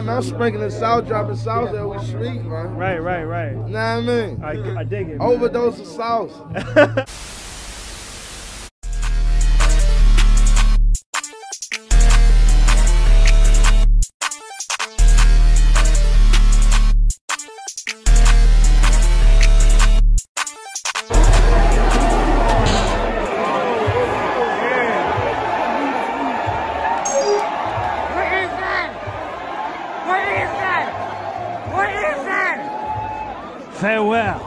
I mean? I'm sprinkling salt, dropping sauce every street, man. Right. Know what I mean? I dig it. Overdose of sauce. Farewell.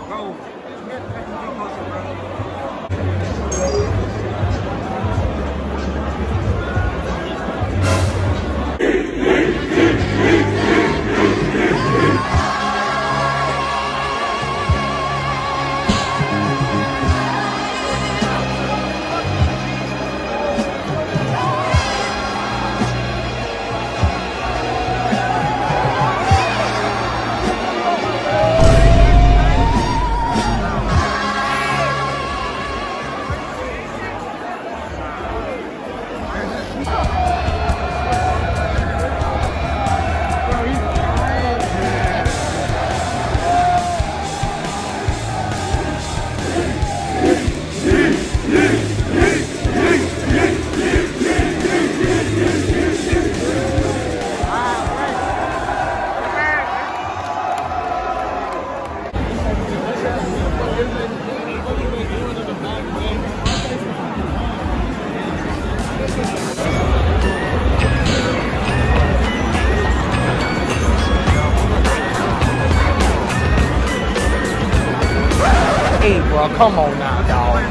Hey, bro, come on now, dog.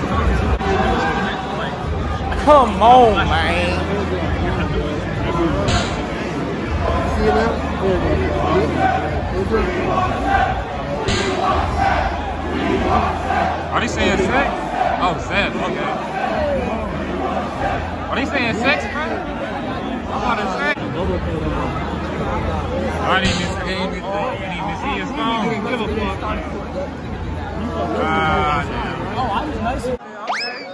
Come on, man. Are they saying sex? Oh, sex, okay. Are they saying sex, bro? I want to sex. I didn't even see his phone. Give a fuck. Oh, I was nice. Okay.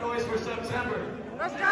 Noise for September. Let's go!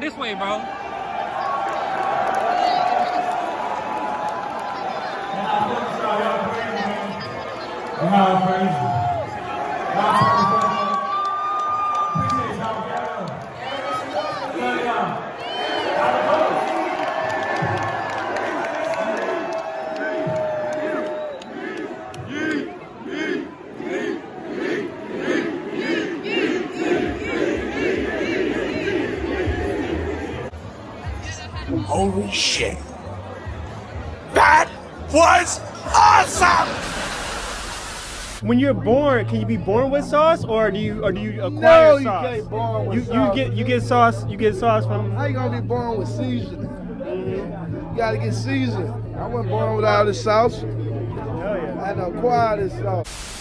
This way, bro. Holy shit. That was awesome! When you're born, can you be born with sauce or do you acquire sauce? No, you get born with sauce. You get sauce from... How you gonna be born with seasoning? You gotta get seasoned. I wasn't born without this sauce. I had to acquire this sauce.